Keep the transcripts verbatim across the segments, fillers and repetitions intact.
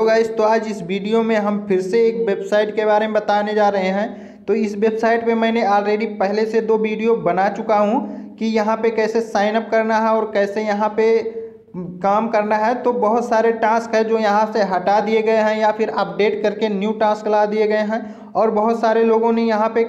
तो गाइस तो आज इस वीडियो में हम फिर से एक वेबसाइट के बारे में बताने जा रहे हैं। तो इस वेबसाइट पे मैंने ऑलरेडी पहले से दो वीडियो बना चुका हूँ कि यहाँ पे कैसे साइन अप करना है और कैसे यहाँ पे काम करना है। तो बहुत सारे टास्क है जो यहाँ से हटा दिए गए हैं या फिर अपडेट करके न्यू टास्क ला दिए गए हैं। और बहुत सारे लोगों ने यहाँ पे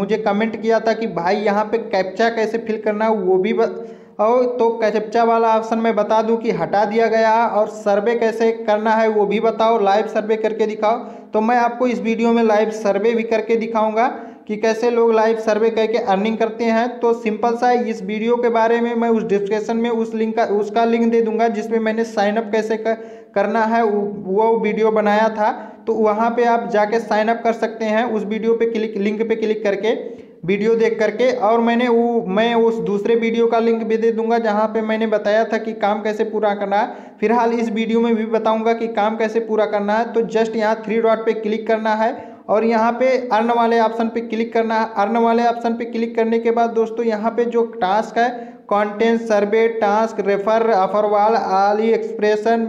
मुझे कमेंट किया था कि भाई यहाँ पे कैप्चा कैसे फिल करना है वो भी ब... और तो कैप्चा वाला ऑप्शन मैं बता दूं कि हटा दिया गया है। और सर्वे कैसे करना है वो भी बताओ, लाइव सर्वे करके दिखाओ। तो मैं आपको इस वीडियो में लाइव सर्वे भी करके दिखाऊंगा कि कैसे लोग लाइव सर्वे करके अर्निंग करते हैं। तो सिंपल सा है, इस वीडियो के बारे में मैं उस डिस्क्रिप्शन में उस लिंक का उसका लिंक दे दूंगा जिसमें मैंने साइनअप कैसे कर, करना है वो वीडियो बनाया था। तो वहाँ पर आप जाके साइनअप कर सकते हैं उस वीडियो पर क्लिक लिंक पर क्लिक करके वीडियो देख करके। और मैंने वो मैं उस दूसरे वीडियो का लिंक भी दे दूंगा जहाँ पे मैंने बताया था कि काम कैसे पूरा करना है। फिलहाल इस वीडियो में भी बताऊंगा कि काम कैसे पूरा करना है। तो जस्ट यहाँ थ्री डॉट पे क्लिक करना है और यहाँ पे अर्न वाले ऑप्शन पे क्लिक करना है। अर्न वाले ऑप्शन पे क्लिक करने के बाद दोस्तों यहाँ पे जो टास्क है, content survey task, refer offerwall, आली एक्सप्रेशन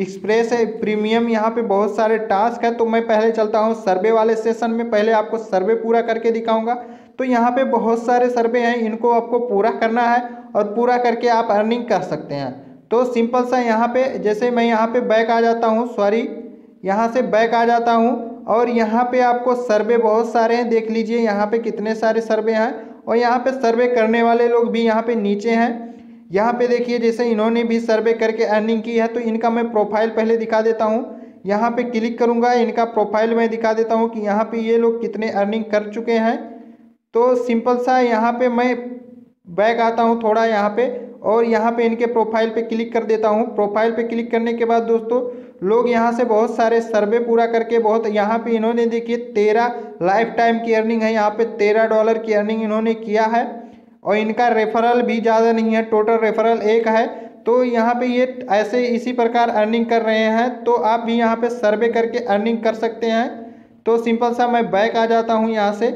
एक्सप्रेस है, प्रीमियम, यहाँ पे बहुत सारे टास्क है। तो मैं पहले चलता हूँ सर्वे वाले सेशन में, पहले आपको सर्वे पूरा करके दिखाऊंगा। तो यहाँ पे बहुत सारे सर्वे हैं, इनको आपको पूरा करना है और पूरा करके आप अर्निंग कर सकते हैं। तो सिंपल सा यहाँ पे जैसे मैं यहाँ पे बैक आ जाता हूँ, सॉरी यहाँ से बैक आ जाता हूँ और यहाँ पे आपको सर्वे बहुत सारे हैं, देख लीजिए यहाँ पे कितने सारे सर्वे हैं। और यहाँ पे सर्वे करने वाले लोग भी यहाँ पे नीचे हैं, यहाँ पे देखिए जैसे इन्होंने भी सर्वे करके अर्निंग की है। तो इनका मैं प्रोफाइल पहले दिखा देता हूँ, यहाँ पे क्लिक करूँगा, इनका प्रोफाइल मैं दिखा देता हूँ कि यहाँ पे ये लोग कितने अर्निंग कर चुके हैं। तो सिंपल सा यहाँ पे मैं बैक आता हूँ थोड़ा यहाँ पे और यहाँ पे इनके प्रोफाइल पे क्लिक कर देता हूँ। प्रोफाइल पे क्लिक करने के बाद दोस्तों लोग यहाँ से बहुत सारे सर्वे पूरा करके बहुत यहाँ पे इन्होंने देखिए तेरह लाइफ टाइम की अर्निंग है, यहाँ पे तेरह डॉलर की अर्निंग इन्होंने किया है। और इनका रेफरल भी ज़्यादा नहीं है, टोटल रेफरल एक है। तो यहाँ पे ये ऐसे इसी प्रकार अर्निंग कर रहे हैं। तो आप भी यहाँ पे सर्वे करके अर्निंग कर सकते हैं। तो सिंपल सा मैं बैक आ जाता हूँ यहाँ से,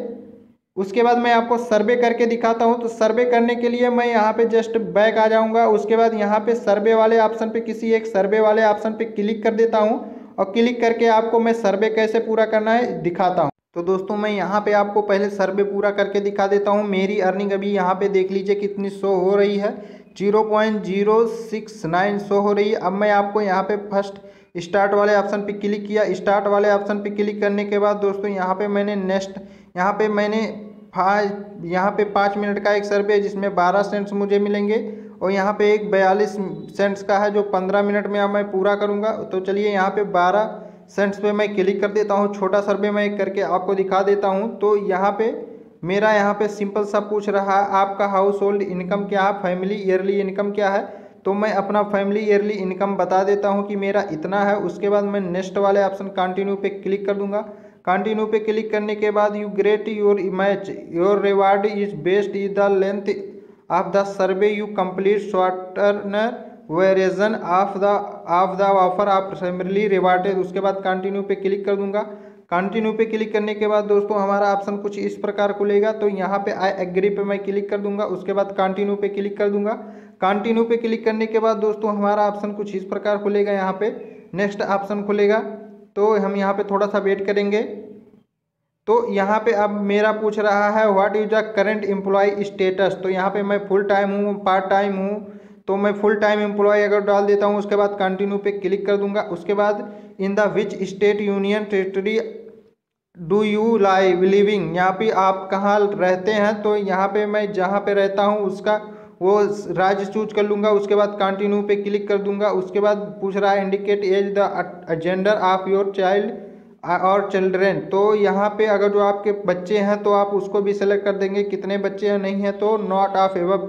उसके बाद मैं आपको सर्वे करके दिखाता हूँ। तो सर्वे करने के लिए मैं यहाँ पे जस्ट बैक आ जाऊँगा, उसके बाद यहाँ पे सर्वे वाले ऑप्शन पे किसी एक सर्वे वाले ऑप्शन पे क्लिक कर देता हूँ और क्लिक करके आपको मैं सर्वे कैसे पूरा करना है दिखाता हूँ। तो दोस्तों मैं यहाँ पे आपको पहले सर्वे पूरा करके दिखा देता हूँ। मेरी अर्निंग अभी यहाँ पे देख लीजिए कितनी शो हो रही है, zero point zero six nine show हो रही है। अब मैं आपको यहाँ पे फर्स्ट स्टार्ट वाले ऑप्शन पे क्लिक किया, स्टार्ट वाले ऑप्शन पे क्लिक करने के बाद दोस्तों यहाँ पे मैंने नेक्स्ट यहाँ पे मैंने फाइव यहाँ पे पाँच मिनट का एक सर्वे है जिसमें बारह सेंट्स मुझे मिलेंगे और यहाँ पे एक बयालीस सेंट्स का है जो पंद्रह मिनट में अब मैं पूरा करूँगा। तो चलिए यहाँ पे बारह सेंट्स पे मैं क्लिक कर देता हूँ, छोटा सर्वे मैं करके आपको दिखा देता हूँ। तो यहाँ पे मेरा यहाँ पे सिंपल सा पूछ रहा है आपका हाउस होल्ड इनकम क्या है, फैमिली ईयरली इनकम क्या है। तो मैं अपना फैमिली ईयरली इनकम बता देता हूँ कि मेरा इतना है। उसके बाद मैं नेक्स्ट वाले ऑप्शन कंटिन्यू पे क्लिक कर दूँगा। कंटिन्यू पे क्लिक करने के बाद you great your match your reward is based is the length of the survey you complete shortener variation of the of the offer आप फैमिली रिवार्डेड। उसके बाद कंटिन्यू पे क्लिक कर दूंगा। कंटिन्यू पे क्लिक करने के बाद दोस्तों हमारा ऑप्शन कुछ इस प्रकार खुलेगा। तो यहाँ पे आई एग्री पे मैं क्लिक कर दूंगा, उसके बाद कंटिन्यू पे क्लिक कर दूंगा। कंटिन्यू पे क्लिक करने के बाद दोस्तों हमारा ऑप्शन कुछ इस प्रकार खुलेगा, यहाँ पे नेक्स्ट ऑप्शन खुलेगा। तो हम यहाँ पे थोड़ा सा वेट करेंगे। तो यहाँ पे अब मेरा पूछ रहा है what is the current employ status. तो यहाँ पे मैं फुल टाइम हूँ, पार्ट टाइम हूँ, तो मैं फुल टाइम एम्प्लॉय अगर डाल देता हूँ। उसके बाद कंटिन्यू पे क्लिक कर दूंगा। उसके बाद in the which state union territory do you live living, यहाँ पे आप कहाँ रहते हैं। तो यहाँ पे मैं जहाँ पे रहता हूँ उसका वो राज्य चूज कर लूँगा। उसके बाद कंटिन्यू पे क्लिक कर दूंगा। उसके बाद पूछ रहा है indicate age the gender of your child और चिल्ड्रेन। तो यहाँ पे अगर जो आपके बच्चे हैं तो आप उसको भी सेलेक्ट कर देंगे, कितने बच्चे हैं नहीं हैं तो नॉट ऑफ एबव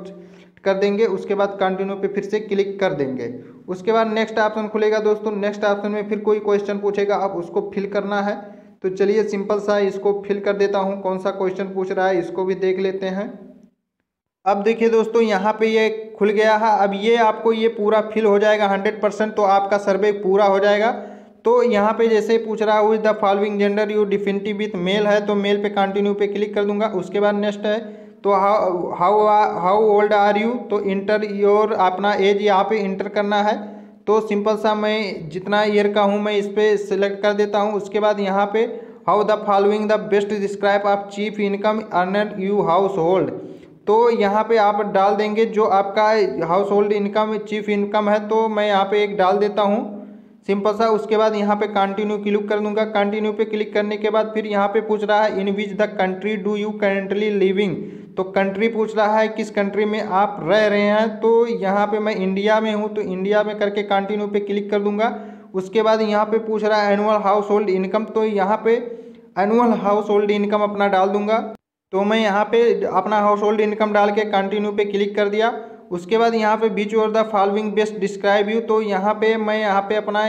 कर देंगे। उसके बाद कंटिन्यू पे फिर से क्लिक कर देंगे। उसके बाद नेक्स्ट ऑप्शन खुलेगा दोस्तों, नेक्स्ट ऑप्शन में फिर कोई क्वेश्चन पूछेगा, आप उसको फिल करना है। तो चलिए सिंपल सा इसको फिल कर देता हूँ, कौन सा क्वेश्चन पूछ रहा है इसको भी देख लेते हैं। अब देखिए दोस्तों यहाँ पे ये खुल गया है, अब ये आपको ये पूरा फिल हो जाएगा हंड्रेड परसेंट, तो आपका सर्वे पूरा हो जाएगा। तो यहाँ पे जैसे पूछ रहा हूँ the following gender you definitive with male है, तो मेल पे कंटिन्यू पे क्लिक कर दूंगा। उसके बाद नेक्स्ट है तो how how how old are you, तो इंटर योर अपना एज यहाँ पे इंटर करना है। तो सिंपल सा मैं जितना ईयर का हूँ मैं इस पर सिलेक्ट कर देता हूँ। उसके बाद यहाँ पे how the following the best describe of chief income earner you household, तो यहाँ पे आप डाल देंगे जो आपका household income chief income है, तो मैं यहाँ पे एक डाल देता हूँ सिंपल सा। उसके बाद यहाँ पे कंटिन्यू क्लिक कर दूंगा। कंटिन्यू पे क्लिक करने के बाद फिर यहाँ पे पूछ रहा है in which the country do you currently living, तो कंट्री पूछ रहा है किस कंट्री में आप रह रहे हैं, तो यहाँ पे मैं इंडिया में हूँ तो इंडिया में करके कंटिन्यू पे क्लिक कर दूंगा। उसके बाद यहाँ पे पूछ रहा है एनुअल हाउस होल्ड इनकम, तो यहाँ पे एनुअल हाउस होल्ड इनकम अपना डाल दूंगा। तो मैं यहाँ पे अपना हाउस होल्ड इनकम डाल के कंटिन्यू पे क्लिक कर दिया। उसके बाद यहाँ पे बीच और the following best describe you, तो यहाँ पे मैं यहाँ पे अपना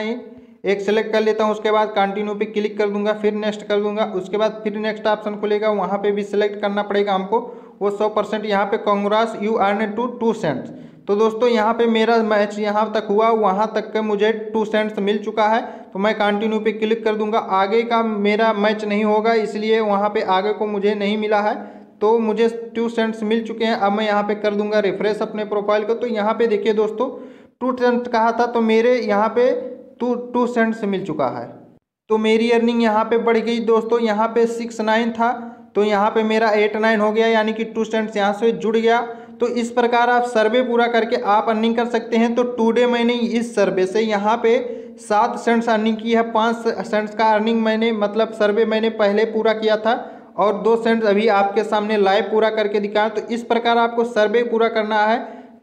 एक सेलेक्ट कर लेता हूँ। उसके बाद कंटिन्यू पे क्लिक कर दूंगा, फिर नेक्स्ट कर दूंगा। उसके बाद फिर नेक्स्ट ऑप्शन खुलेगा, वहाँ पे भी सिलेक्ट करना पड़ेगा हमको वो सौ परसेंट। यहाँ पे congrats you earn two two cents, तो दोस्तों यहाँ पे मेरा मैच यहाँ तक हुआ, वहाँ तक के मुझे टू सेंट्स मिल चुका है, तो मैं कंटिन्यू पे क्लिक कर दूंगा। आगे का मेरा मैच नहीं होगा इसलिए वहाँ पे आगे को मुझे नहीं मिला है, तो मुझे टू सेंट्स मिल चुके हैं। अब मैं यहाँ पे कर दूंगा रिफ्रेश अपने प्रोफाइल को, तो यहाँ पे देखिए दोस्तों टू सेंट्स कहा था तो मेरे यहाँ पे टू टू सेंट्स मिल चुका है, तो मेरी अर्निंग यहाँ पे बढ़ गई दोस्तों। यहाँ पे सिक्स नाइन था तो यहाँ पे मेरा एट नाइन हो गया, यानी कि टू सेंट्स यहाँ से जुड़ गया। तो इस प्रकार आप सर्वे पूरा करके आप अर्निंग कर सकते हैं। तो टुडे मैंने इस सर्वे से यहाँ पे सात सेंट्स अर्निंग की है, पाँच सेंट्स का अर्निंग मैंने मतलब सर्वे मैंने पहले पूरा किया था और दो सेंट्स अभी आपके सामने लाइव पूरा करके दिखाया। तो इस प्रकार आपको सर्वे पूरा करना है।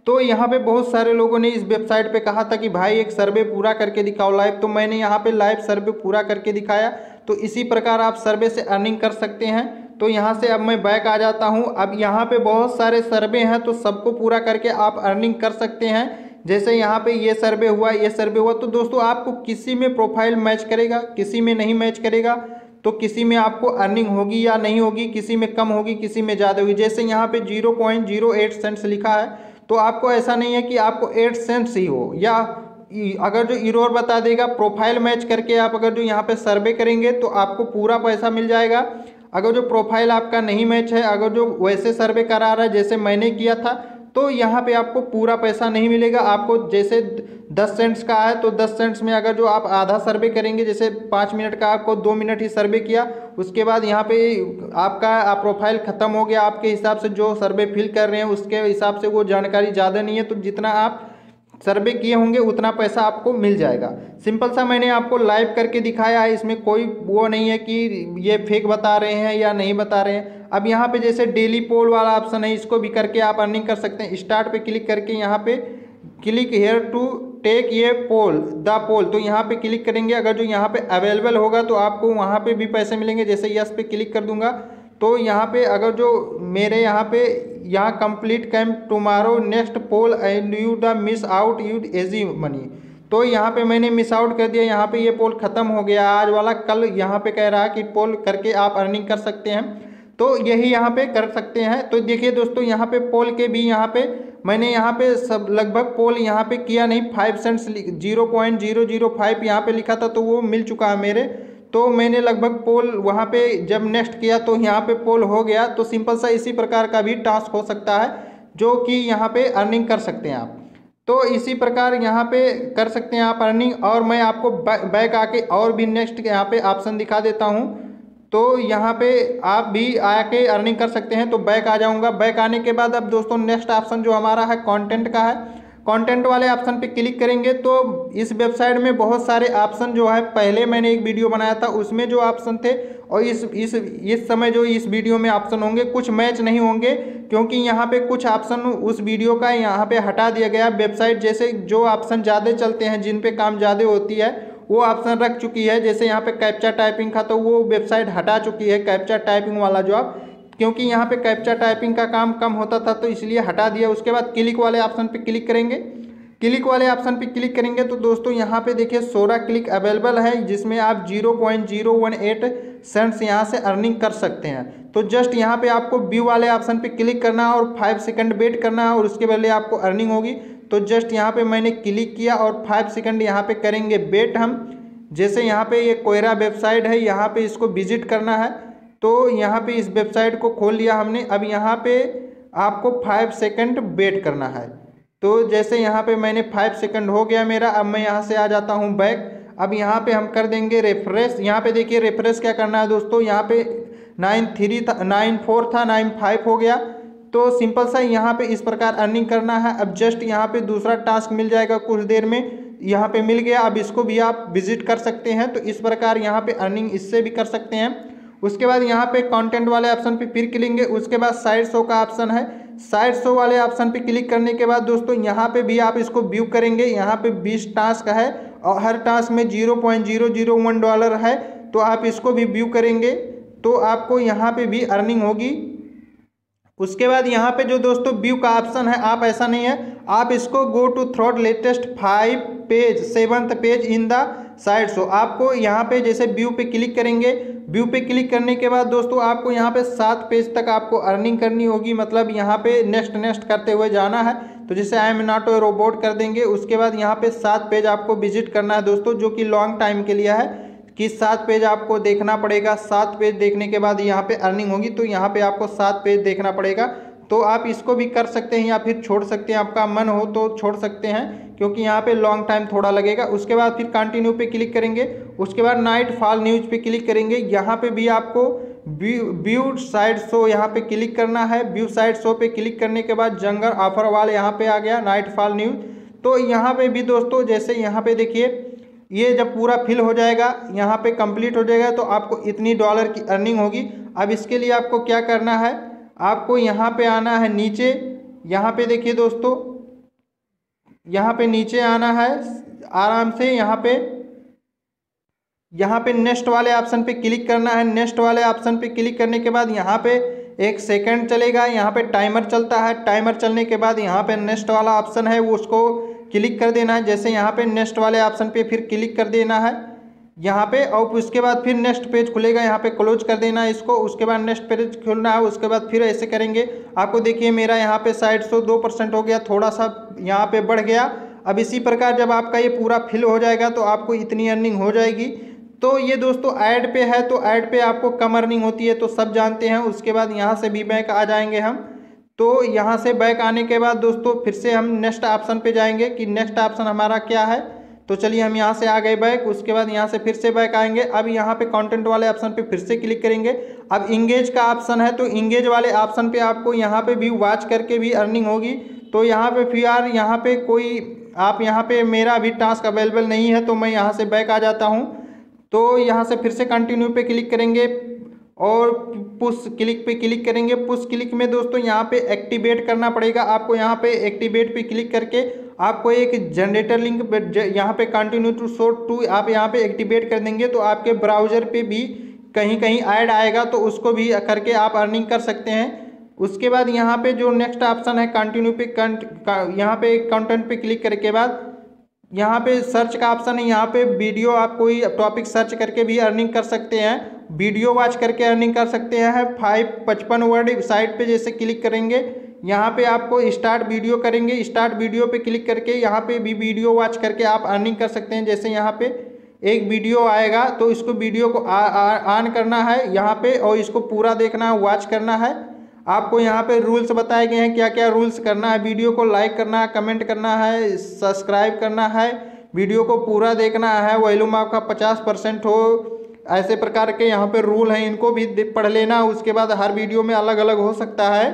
तो यहाँ पे बहुत सारे लोगों ने इस वेबसाइट पे कहा था कि भाई एक सर्वे पूरा करके दिखाओ लाइव, तो मैंने यहाँ पे लाइव सर्वे पूरा करके दिखाया। तो इसी प्रकार आप सर्वे से अर्निंग कर सकते हैं। तो यहाँ से अब मैं बैक आ जाता हूँ। अब यहाँ पे बहुत सारे सर्वे हैं, तो सबको पूरा करके आप अर्निंग कर सकते हैं। जैसे यहाँ पे ये सर्वे हुआ, ये सर्वे हुआ, तो दोस्तों आपको किसी में प्रोफाइल मैच करेगा, किसी में नहीं मैच करेगा, तो किसी में आपको अर्निंग होगी या नहीं होगी, किसी में कम होगी, किसी में ज़्यादा होगी। जैसे यहाँ पे zero point zero eight cents लिखा है, तो आपको ऐसा नहीं है कि आपको एट सेंट्स ही हो, या अगर जो इरोर बता देगा प्रोफाइल मैच करके आप अगर जो यहाँ पे सर्वे करेंगे तो आपको पूरा पैसा मिल जाएगा। अगर जो प्रोफाइल आपका नहीं मैच है, अगर जो वैसे सर्वे करा रहा है जैसे मैंने किया था, तो यहाँ पे आपको पूरा पैसा नहीं मिलेगा। आपको जैसे दस सेंट्स का है तो दस सेंट्स में अगर जो आप आधा सर्वे करेंगे, जैसे पाँच मिनट का आपको दो मिनट ही सर्वे किया, उसके बाद यहाँ पे आपका आप प्रोफाइल ख़त्म हो गया। आपके हिसाब से जो सर्वे फिल कर रहे हैं उसके हिसाब से वो जानकारी ज़्यादा नहीं है, तो जितना आप सर्वे किए होंगे उतना पैसा आपको मिल जाएगा। सिंपल सा मैंने आपको लाइव करके दिखाया है, इसमें कोई वो नहीं है कि ये फेक बता रहे हैं या नहीं बता रहे हैं। अब यहाँ पे जैसे डेली पोल वाला ऑप्शन है, इसको भी करके आप अर्निंग कर सकते हैं। स्टार्ट पे क्लिक करके यहाँ पे क्लिक हेयर टू टेक ये पोल द पोल, तो यहाँ पे क्लिक करेंगे, अगर जो यहाँ पे अवेलेबल होगा तो आपको वहाँ पे भी पैसे मिलेंगे। जैसे यस पे क्लिक कर दूंगा तो यहाँ पे अगर जो मेरे यहाँ पे यहाँ complete camp tomorrow next poll and you the miss out you AG money, तो यहाँ पे मैंने मिस आउट कर दिया। यहाँ पे ये पोल ख़त्म हो गया आज वाला, कल यहाँ पे कह रहा है कि पोल करके आप अर्निंग कर सकते हैं, तो यही यहाँ पे कर सकते हैं। तो देखिए दोस्तों यहाँ पे पोल के भी यहाँ पे मैंने यहाँ पे सब लगभग पोल यहाँ पे किया नहीं, five cents zero point zero zero five यहाँ पे लिखा था तो वो मिल चुका है मेरे। तो मैंने लगभग पोल वहाँ पे जब नेक्स्ट किया तो यहाँ पे पोल हो गया। तो सिंपल सा इसी प्रकार का भी टास्क हो सकता है जो कि यहाँ पे अर्निंग कर सकते हैं आप। तो इसी प्रकार यहाँ पे कर सकते हैं आप अर्निंग। और मैं आपको बैक आके और भी नेक्स्ट यहाँ पे ऑप्शन दिखा देता हूँ, तो यहाँ पे आप भी आके अर्निंग कर सकते हैं। तो बैक आ जाऊँगा। बैक आने के बाद अब दोस्तों नेक्स्ट ऑप्शन जो हमारा है कॉन्टेंट का है, कंटेंट वाले ऑप्शन पे क्लिक करेंगे तो इस वेबसाइट में बहुत सारे ऑप्शन जो है, पहले मैंने एक वीडियो बनाया था उसमें जो ऑप्शन थे और इस इस इस समय जो इस वीडियो में ऑप्शन होंगे कुछ मैच नहीं होंगे, क्योंकि यहाँ पे कुछ ऑप्शन उस वीडियो का यहाँ पे हटा दिया गया। वेबसाइट जैसे जो ऑप्शन ज़्यादा चलते हैं, जिन पे काम ज़्यादा होती है, वो ऑप्शन रख चुकी है। जैसे यहाँ पर कैप्चा टाइपिंग का, तो वो वेबसाइट हटा चुकी है कैप्चा टाइपिंग वाला जॉब, क्योंकि यहाँ पे कैप्चा टाइपिंग का काम कम होता था तो इसलिए हटा दिया। उसके बाद क्लिक वाले ऑप्शन पे क्लिक करेंगे, क्लिक वाले ऑप्शन पे क्लिक करेंगे तो दोस्तों यहाँ पे देखिए सोलह क्लिक अवेलेबल है, जिसमें आप zero point zero one eight cents यहाँ से अर्निंग कर सकते हैं। तो जस्ट यहाँ पे आपको व्यू वाले ऑप्शन पे क्लिक करना है और फाइव सेकेंड वेट करना है और उसके पहले आपको अर्निंग होगी। तो जस्ट यहाँ पर मैंने क्लिक किया और फाइव सेकेंड यहाँ पर करेंगे वेट हम। जैसे यहाँ पर ये कोयरा वेबसाइट है, यहाँ पर इसको विजिट करना है, तो यहाँ पे इस वेबसाइट को खोल लिया हमने। अब यहाँ पे आपको फाइव सेकंड वेट करना है। तो जैसे यहाँ पे मैंने फाइव सेकंड हो गया मेरा। अब मैं यहाँ से आ जाता हूँ बैक। अब यहाँ पे हम कर देंगे रेफ्रेश। यहाँ पे देखिए रेफ्रेश क्या करना है दोस्तों, यहाँ पे नाइन थ्री था, नाइन फोर था, नाइन फाइव हो गया। तो सिंपल सा यहाँ पे इस प्रकार अर्निंग करना है। अब जस्ट यहाँ पे दूसरा टास्क मिल जाएगा कुछ देर में, यहाँ पे मिल गया। अब इसको भी आप विजिट कर सकते हैं। तो इस प्रकार यहाँ पे अर्निंग इससे भी कर सकते हैं। उसके बाद यहाँ पे कंटेंट वाले ऑप्शन पे फिर क्लिक, उसके बाद साइड शो का ऑप्शन है। साइड शो वाले ऑप्शन पे क्लिक करने के बाद दोस्तों यहाँ पे भी आप इसको व्यू करेंगे। यहाँ पे बीस टास्क है और हर टास्क में zero point zero zero one dollar है। तो आप इसको भी व्यू करेंगे तो आपको यहाँ पे भी अर्निंग होगी। उसके बाद यहाँ पे जो दोस्तों व्यू का ऑप्शन है, आप ऐसा नहीं है, आप इसको go to third latest five page seventh page in the side show. आपको यहाँ पे जैसे व्यू पे क्लिक करेंगे, व्यू पे क्लिक करने के बाद दोस्तों आपको यहाँ पे सात पेज तक आपको अर्निंग करनी होगी। मतलब यहाँ पे नेक्स्ट नेक्स्ट करते हुए जाना है। तो जैसे I am not a robot कर देंगे। उसके बाद यहाँ पे सात पेज आपको विजिट करना है दोस्तों, जो कि लॉन्ग टाइम के लिए है कि सात पेज आपको देखना पड़ेगा। सात पेज देखने के बाद यहाँ पे अर्निंग होगी। तो यहाँ पे आपको सात पेज देखना पड़ेगा। तो आप इसको भी कर सकते हैं या फिर छोड़ सकते हैं, आपका मन हो तो छोड़ सकते हैं, क्योंकि यहाँ पे लॉन्ग टाइम थोड़ा लगेगा। उसके बाद फिर कंटिन्यू पे क्लिक करेंगे। उसके बाद नाइट फॉल न्यूज़ पे क्लिक करेंगे। यहाँ पे भी आपको व्यू साइड शो यहाँ पे क्लिक करना है। व्यू साइड शो पे क्लिक करने के बाद जंगल ऑफर वाल यहाँ पे आ गया, नाइट फॉल न्यूज़। तो यहाँ पे भी दोस्तों जैसे यहाँ पे देखिए, ये जब पूरा फिल हो जाएगा, यहाँ पे कंप्लीट हो जाएगा, तो आपको इतनी डॉलर की अर्निंग होगी। अब इसके लिए आपको क्या करना है, आपको यहाँ पे आना है नीचे। यहाँ पे देखिए दोस्तों, यहाँ पे नीचे आना है आराम से। यहाँ पे यहाँ पे नेक्स्ट वाले ऑप्शन पे क्लिक करना है। नेक्स्ट वाले ऑप्शन पे क्लिक करने के बाद यहाँ पे एक सेकेंड चलेगा, यहाँ पे टाइमर चलता है। टाइमर चलने के बाद यहाँ पे नेक्स्ट वाला ऑप्शन है, वो उसको क्लिक कर देना है। जैसे यहाँ पे नेक्स्ट वाले ऑप्शन पे फिर क्लिक कर देना है यहाँ पे, और उसके बाद फिर नेक्स्ट पेज खुलेगा। यहाँ पे क्लोज कर देना है इसको। उसके बाद नेक्स्ट पेज खुलना है। उसके बाद फिर ऐसे करेंगे। आपको देखिए मेरा यहाँ पे साइड शो दो परसेंट हो गया, थोड़ा सा यहाँ पे बढ़ गया। अब इसी प्रकार जब आपका ये पूरा फिल हो जाएगा तो आपको इतनी अर्निंग हो जाएगी। तो ये दोस्तों ऐड पे है, तो ऐड पे आपको कम अर्निंग होती है, तो सब जानते हैं। उसके बाद यहाँ से भी बैक आ जाएंगे हम। तो यहाँ से बैक आने के बाद दोस्तों फिर से हम नेक्स्ट ऑप्शन पे जाएंगे कि नेक्स्ट ऑप्शन हमारा क्या है। तो चलिए हम यहाँ से आ गए बैक। उसके बाद यहाँ से फिर से बैक आएंगे। अब यहाँ पे कंटेंट वाले ऑप्शन पे फिर से क्लिक करेंगे। अब इंगेज का ऑप्शन है, तो इंगेज वाले ऑप्शन पे आपको यहाँ पे भी वॉच करके भी अर्निंग होगी। तो यहाँ पे फिर यार यहाँ पे कोई आप यहाँ पे मेरा अभी टास्क अवेलेबल नहीं है, तो मैं यहाँ से बैक आ जाता हूँ। तो यहाँ से फिर से कंटिन्यू पे क्लिक करेंगे और पुश क्लिक पे क्लिक करेंगे। पुश क्लिक में दोस्तों यहाँ पे एक्टिवेट करना पड़ेगा आपको। यहाँ पे एक्टिवेट पे क्लिक करके आपको एक जनरेटर लिंक यहाँ पे कंटिन्यू टू शो टू आप यहाँ पे एक्टिवेट कर देंगे। तो आपके ब्राउज़र पे भी कहीं कहीं ऐड आएगा, तो उसको भी करके आप अर्निंग कर सकते हैं। उसके बाद यहाँ पे जो नेक्स्ट ऑप्शन है कंटिन्यू पे कंट यहाँ पे कंटेंट पे क्लिक करने के बाद यहाँ पे सर्च का ऑप्शन है। यहाँ पे वीडियो आप कोई टॉपिक सर्च करके भी अर्निंग कर सकते हैं, वीडियो वॉच करके अर्निंग कर सकते हैं। फाइव पचपन वर्ड साइट पे जैसे क्लिक करेंगे, यहाँ पे आपको स्टार्ट वीडियो करेंगे। स्टार्ट वीडियो पे क्लिक करके यहाँ पे भी वीडियो वॉच करके आप अर्निंग कर सकते हैं। जैसे यहाँ पे एक वीडियो आएगा, तो इसको वीडियो को ऑन करना है यहाँ पे, और इसको पूरा देखना है, वॉच करना है। आपको यहाँ पे रूल्स बताए गए हैं क्या क्या रूल्स करना है। वीडियो को लाइक करना है, कमेंट करना है, सब्सक्राइब करना है, वीडियो को पूरा देखना है, वॉल्यूम आपका पचास परसेंट हो, ऐसे प्रकार के यहाँ पे रूल हैं। इनको भी पढ़ लेना। उसके बाद हर वीडियो में अलग अलग हो सकता है,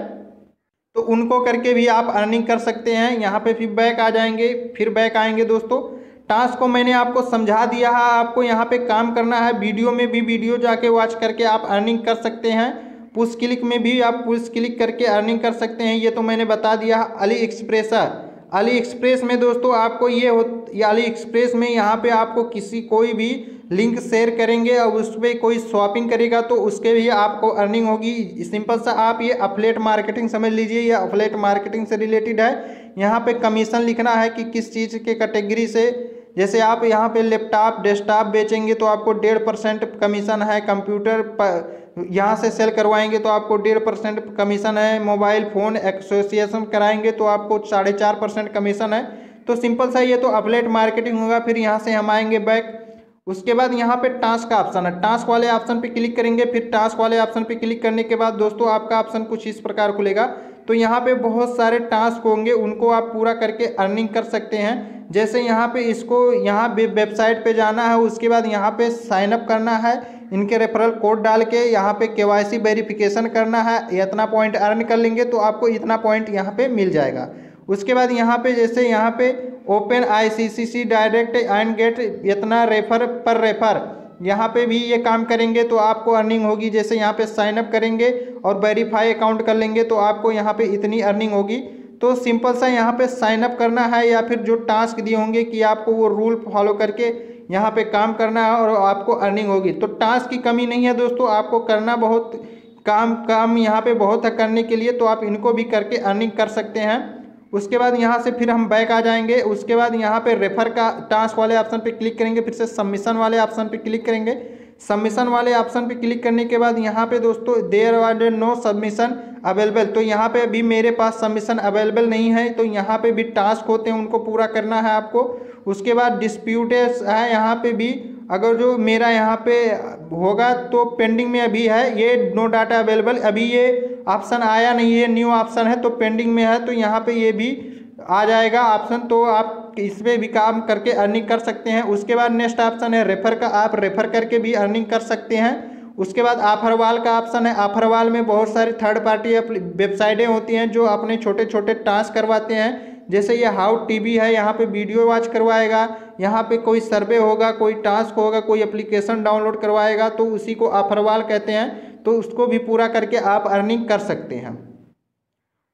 तो उनको करके भी आप अर्निंग कर सकते हैं। यहाँ पे फिर बैक आ जाएंगे। फिर बैक आएंगे दोस्तों, टास्क को मैंने आपको समझा दिया है। आपको यहाँ पे काम करना है। वीडियो में भी वीडियो जाके वॉच करके आप अर्निंग कर सकते हैं। पुश क्लिक में भी आप पुश क्लिक करके अर्निंग कर सकते हैं। ये तो मैंने बता दिया। अली एक्सप्रेस है, अली एक्सप्रेस में दोस्तों आपको ये हो या अली एक्सप्रेस में यहाँ पे आपको किसी कोई भी लिंक शेयर करेंगे और उस पर कोई शॉपिंग करेगा, तो उसके भी आपको अर्निंग होगी। सिंपल सा आप ये अफिलिएट मार्केटिंग समझ लीजिए। ये अफिलिएट मार्केटिंग से रिलेटेड है। यहाँ पे कमीशन लिखना है कि किस चीज़ के कैटेगरी से। जैसे आप यहाँ पे लैपटॉप डेस्कटॉप बेचेंगे तो आपको डेढ़ परसेंट कमीशन है। कंप्यूटर पर यहाँ से सेल करवाएंगे तो आपको डेढ़ परसेंट कमीशन है। मोबाइल फ़ोन एसोसिएशन कराएंगे तो आपको साढ़े चार परसेंट कमीशन है। तो सिंपल सा ये तो अफिलिएट मार्केटिंग होगा। फिर यहाँ से हम आएंगे बैक। उसके बाद यहाँ पे टास्क का ऑप्शन है, टास्क वाले ऑप्शन पे क्लिक करेंगे। फिर टास्क वाले ऑप्शन पे क्लिक करने के बाद दोस्तों आपका ऑप्शन कुछ इस प्रकार खुलेगा। तो यहाँ पे बहुत सारे टास्क होंगे, उनको आप पूरा करके अर्निंग कर सकते हैं। जैसे यहाँ पे इसको यहाँ वेबसाइट पे जाना है, उसके बाद यहाँ पे साइन अप करना है, इनके रेफरल कोड डाल के यहाँ पे केवाईसी वेरिफिकेशन करना है, इतना पॉइंट अर्न कर लेंगे तो आपको इतना पॉइंट यहाँ पे मिल जाएगा। उसके बाद यहाँ पे जैसे यहाँ पे open ICCC direct and get इतना रेफर पर रेफर, यहाँ पे भी ये काम करेंगे तो आपको अर्निंग होगी। जैसे यहाँ पे साइन अप करेंगे और वेरीफाई अकाउंट कर लेंगे तो आपको यहाँ पे इतनी अर्निंग होगी। तो सिंपल सा यहाँ पे साइन अप करना है या फिर जो टास्क दिए होंगे कि आपको वो रूल फॉलो करके यहाँ पे काम करना है और आपको अर्निंग होगी। तो टास्क की कमी नहीं है दोस्तों, आपको करना बहुत काम काम यहाँ पे बहुत है करने के लिए, तो आप इनको भी करके अर्निंग कर सकते हैं। उसके बाद यहाँ से फिर हम बैक आ जाएंगे। उसके बाद यहाँ पे रेफर का टास्क वाले ऑप्शन पे क्लिक करेंगे, फिर से सबमिशन वाले ऑप्शन पे क्लिक करेंगे। सबमिशन वाले ऑप्शन पे क्लिक करने के बाद यहाँ पे दोस्तों there are no submission available, तो यहाँ पे अभी मेरे पास सबमिशन अवेलेबल नहीं है। तो यहाँ पे भी टास्क होते हैं, उनको पूरा करना है आपको। उसके बाद डिस्प्यूटेड है, यहाँ पे भी अगर जो मेरा यहाँ पे होगा तो पेंडिंग में अभी है, ये नो डाटा अवेलेबल, अभी ये ऑप्शन आया नहीं है, न्यू ऑप्शन है तो पेंडिंग में है, तो यहाँ पे ये भी आ जाएगा ऑप्शन, तो आप इस पर भी काम करके अर्निंग कर सकते हैं। उसके बाद नेक्स्ट ऑप्शन है रेफर का, आप रेफर करके भी अर्निंग कर सकते हैं। उसके बाद ऑफरवाल का ऑप्शन है, ऑफरवाल में बहुत सारी थर्ड पार्टी वेबसाइटें होती हैं जो अपने छोटे छोटे टास्क करवाते हैं। जैसे ये हाउ टीवी है, यहाँ पे वीडियो वॉच करवाएगा, यहाँ पे कोई सर्वे होगा, कोई टास्क होगा, कोई एप्लीकेशन डाउनलोड करवाएगा, तो उसी को ऑफरवाल कहते हैं। तो उसको भी पूरा करके आप अर्निंग कर सकते हैं।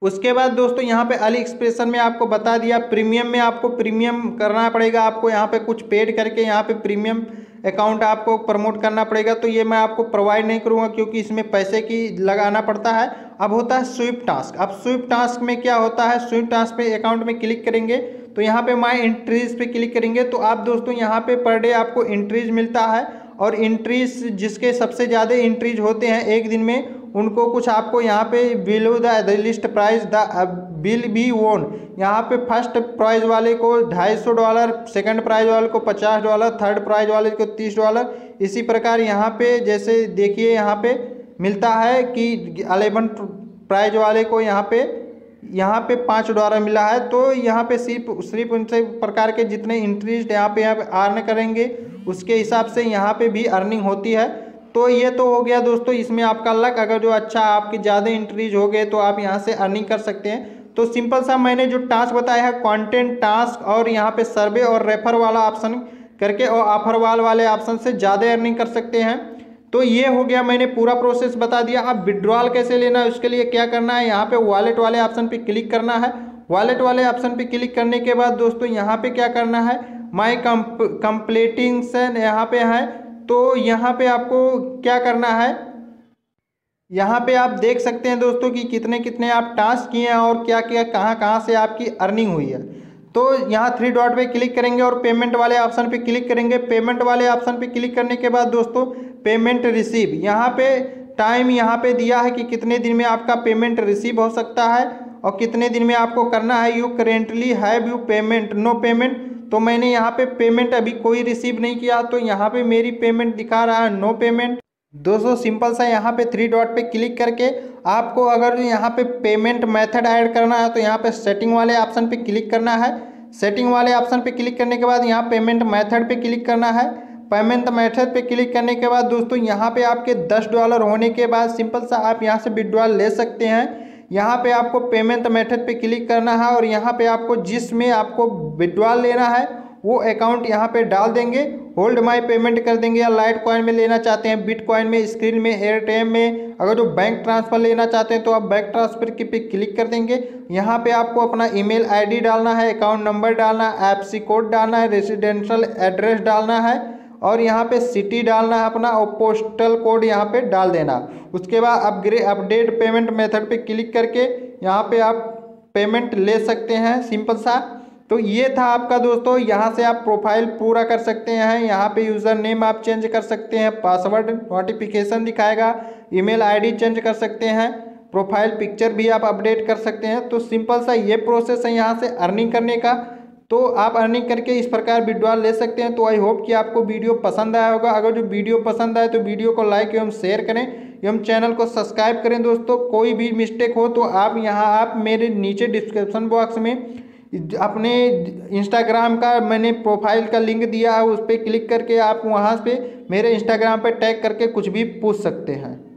उसके बाद दोस्तों यहाँ पे अली एक्सप्रेशन में आपको बता दिया, प्रीमियम में आपको प्रीमियम करना पड़ेगा, आपको यहाँ पे कुछ पेड करके यहाँ पे प्रीमियम अकाउंट आपको प्रमोट करना पड़ेगा। तो ये मैं आपको प्रोवाइड नहीं करूँगा क्योंकि इसमें पैसे की लगाना पड़ता है। अब होता है स्वीप टास्क। अब स्वीप टास्क में क्या होता है, स्वीप टास्क पे अकाउंट में क्लिक करेंगे तो यहाँ पे माय एंट्रीज पे क्लिक करेंगे तो आप दोस्तों यहाँ पे पर डे आपको एंट्रीज मिलता है, और एंट्रीज जिसके सबसे ज़्यादा एंट्रीज होते हैं एक दिन में उनको कुछ आपको यहाँ पे below the list price the bill be won, यहाँ पे फर्स्ट प्राइज वाले को ढाई सौ डॉलर, सेकंड प्राइज वाले को पचास डॉलर, थर्ड प्राइज वाले को तीस डॉलर, इसी प्रकार यहाँ पे जैसे देखिए यहाँ पे मिलता है कि अलेवन प्राइज वाले को यहाँ पे यहाँ पे पाँच डॉलर मिला है। तो यहाँ पे सिर्फ सिर्फ उनसे प्रकार के जितने इंटरेस्ट यहाँ पे यहाँ पे अर्न करेंगे उसके हिसाब से यहाँ पे भी अर्निंग होती है। तो ये तो हो गया दोस्तों, इसमें आपका लक, अगर जो अच्छा आपके ज़्यादा इंटरेस्ट हो गए तो आप यहाँ से अर्निंग कर सकते हैं। तो सिंपल सा मैंने जो टास्क बताया है, कंटेंट टास्क और यहाँ पे सर्वे और रेफर वाला ऑप्शन करके और ऑफरवाल वाले ऑप्शन से ज़्यादा अर्निंग कर सकते हैं। तो ये हो गया, मैंने पूरा प्रोसेस बता दिया। अब विड्रॉल कैसे लेना है, उसके लिए क्या करना है, यहाँ पे वॉलेट वाले ऑप्शन पे क्लिक करना है। वॉलेट वाले ऑप्शन पे क्लिक करने के बाद दोस्तों यहाँ पे क्या करना है, माय कंप्लीटिंग्स यहाँ पे है, तो यहाँ पे आपको क्या करना है, यहाँ पे आप देख सकते हैं दोस्तों कि कितने कितने आप टास्क किए हैं और क्या क्या कहाँ कहाँ से आपकी अर्निंग हुई है। तो यहाँ थ्री डॉट पे क्लिक करेंगे और पेमेंट वाले ऑप्शन पे क्लिक करेंगे। पेमेंट वाले ऑप्शन पे क्लिक करने के बाद दोस्तों पेमेंट रिसीव, यहाँ पे टाइम यहाँ पे दिया है कि कितने दिन में आपका पेमेंट रिसीव हो सकता है और कितने दिन में आपको करना है। You currently have you payment no payment, तो मैंने यहाँ पे पेमेंट अभी कोई रिसीव नहीं किया, तो यहाँ पे मेरी पेमेंट दिखा रहा है नो पेमेंट। दोस्तों सिंपल सा यहाँ पे थ्री डॉट पे क्लिक करके आपको अगर यहाँ पे पेमेंट मेथड ऐड करना है तो यहाँ पे सेटिंग वाले ऑप्शन पे क्लिक करना है। सेटिंग वाले ऑप्शन पे क्लिक करने के बाद यहाँ पेमेंट मेथड पे क्लिक करना है। पेमेंट मेथड पे क्लिक करने के बाद दोस्तों यहाँ पे आपके दस डॉलर होने के बाद सिंपल सा आप यहाँ से विड्रॉल ले सकते हैं। यहाँ पे आपको पेमेंट मेथड पे क्लिक करना है और यहाँ पे आपको जिसमें आपको विड्रॉल लेना है वो अकाउंट यहाँ पे डाल देंगे, होल्ड माई पेमेंट कर देंगे, या लाइट कॉइन में लेना चाहते हैं, बिटकॉइन में, स्क्रीन में, एयरटेम में, अगर जो बैंक ट्रांसफ़र लेना चाहते हैं तो आप बैंक ट्रांसफ़र के पे क्लिक कर देंगे। यहाँ पे आपको अपना ईमेल आईडी डालना है, अकाउंट नंबर डालना है, एफसी कोड डालना है, रेजिडेंशियल एड्रेस डालना है और यहाँ पे सिटी डालना है अपना और पोस्टल कोड यहाँ पे डाल देना। उसके बाद अपग्रेड अपडेट पेमेंट मेथड पे क्लिक करके यहाँ पे आप पेमेंट ले सकते हैं, सिंपल सा। तो ये था आपका दोस्तों, यहाँ से आप प्रोफाइल पूरा कर सकते हैं, यहाँ पे यूज़र नेम आप चेंज कर सकते हैं, पासवर्ड नोटिफिकेशन दिखाएगा, ईमेल आईडी चेंज कर सकते हैं, प्रोफाइल पिक्चर भी आप अपडेट कर सकते हैं। तो सिंपल सा ये प्रोसेस है यहाँ से अर्निंग करने का, तो आप अर्निंग करके इस प्रकार विड्रॉल ले सकते हैं। तो आई होप कि आपको वीडियो पसंद आया होगा, अगर जो वीडियो पसंद आए तो वीडियो को लाइक एवं शेयर करें। एवं चैनल को सब्सक्राइब करें। दोस्तों कोई भी मिस्टेक हो तो आप यहाँ आप मेरे नीचे डिस्क्रिप्शन बॉक्स में अपने इंस्टाग्राम का मैंने प्रोफाइल का लिंक दिया है, उस पर क्लिक करके आप वहाँ पे मेरे इंस्टाग्राम पर टैग करके कुछ भी पूछ सकते हैं।